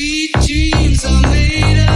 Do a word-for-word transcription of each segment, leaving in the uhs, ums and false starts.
Sweet dreams are made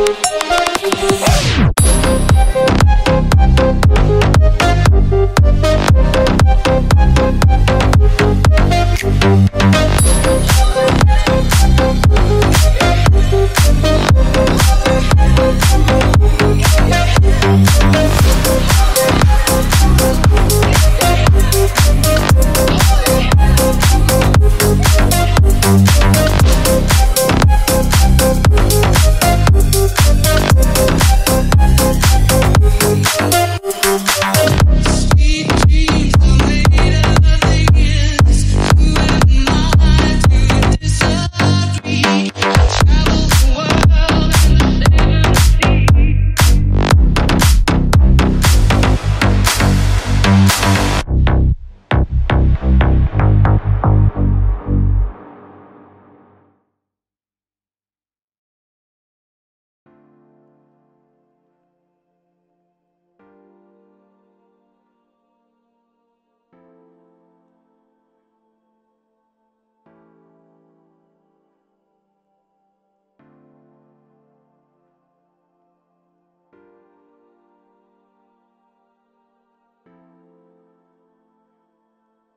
of.